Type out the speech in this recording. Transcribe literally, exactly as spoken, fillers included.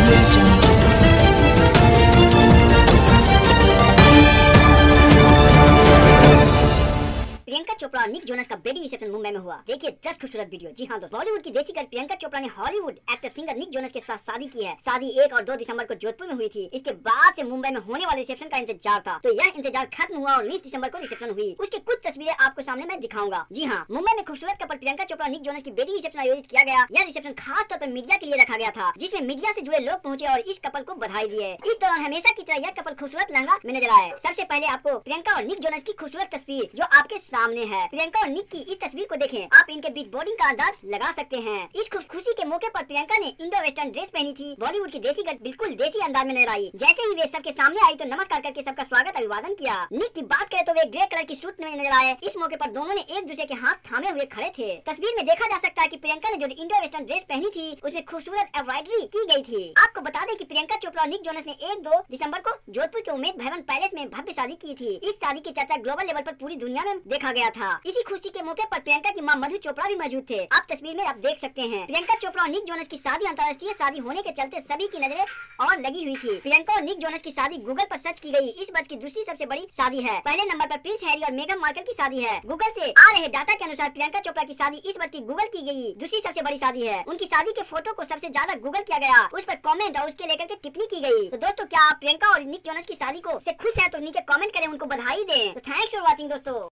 प्रियंका चोपड़ा और Nick Jonas का wedding reception Mumbai में हुआ। देखिए दस खूबसूरत वीडियो। जी हाँ दोस्तों, बॉलीवुड की देसी गर्ल प्रियंका चोपड़ा ने Hollywood actor singer Nick Jonas के साथ शादी की है। शादी एक और दो दिसंबर को जोधपुर में हुई थी। इसके बाद से मुंबई में होने वाले रिसेप्शन का इंतजार था, तो यह इंतजार खत्म हुआ और उन्नीस दिसंबर को रिसेप्शन हुई। उसकी कुछ तस्वीरें आपको सामने में दिखाऊंगा। जी हाँ, मुंबई में खूबसूरत couple Priyanka Chopra Nick Jonas की वेडिंग रिसेप्शन आयोजित किया गया। यह रिसेप्शन खास तौर पर मीडिया के लिए रखा गया था, जिसमें मीडिया से जुड़े लोग पहुंचे और इस कपल को बधाई दिए। इस दौरान हमेशा की तरह यह कपल खूबसूरत लहंगा में नजर आए। सबसे पहले आपको प्रियंका और निक जोनस की खूबसूरत तस्वीर जो आपके सामने है। प्रियंका और निक की इस तस्वीर को देखें, आप इनके बीच बॉन्डिंग का अंदाज लगा सकते हैं। इस खुशी के मौके पर प्रियंका ने इंडो वेस्टर्न ड्रेस पहनी थी। बॉलीवुड की देसी गर्ल बिल्कुल देसी अंदाज में नजर आई। जैसे ही वे सबके सामने आई तो नमस्कार करके सबका स्वागत अभिवादन किया। निक की बात करें तो वे ग्रे कलर की सूट में नजर आए। इस मौके पर दोनों ने एक दूसरे के हाथ थामे हुए खड़े थे। तस्वीर में देखा जा सकता है कि प्रियंका ने जो इंडो वेस्टर्न ड्रेस पहनी थी उसमें खूबसूरत एम्ब्रॉयडरी की गई थी। आपको बता दें कि प्रियंका चोपड़ा और निक जोनस ने एक दो दिसंबर को जोधपुर के उम्मेद भवन पैलेस में भव्य शादी की थी। इस शादी की चर्चा ग्लोबल लेवल पर पूरी दुनिया में देखा गया था। इसी खुशी के मौके पर प्रियंका की मां मधु चोपड़ा भी मौजूद थे। आप तस्वीर में आप देख सकते हैं। प्रियंका चोपड़ा और निक जोनस की शादी अंतर्राष्ट्रीय शादी होने के चलते सभी की नजरें और लगी हुई थी। प्रियंका और निक जोनस की शादी गूगल पर सर्च की गई। इस वर्ष की दूसरी सबसे बड़ी शादी है। पहले नंबर पर प्रिंस हैरी और मेगा मार्कर की शादी है। गूगल से आ रहे डाटा के अनुसार प्रियंका चोपड़ा की शादी इस वर्ष की गूगल की गई दूसरी सबसे बड़ी शादी है। उनकी शादी के फोटो को सबसे ज्यादा गूगल किया गया, उस पर कॉमेंट और उसके लेकर के टिप्पणी की गई। तो दोस्तों, क्या आप प्रियंका और निक जोनस की शादी को से खुश है? तो नीचे कॉमेंट करें, उनको बधाई दें। थैंक्स फॉर वॉचिंग दोस्तों।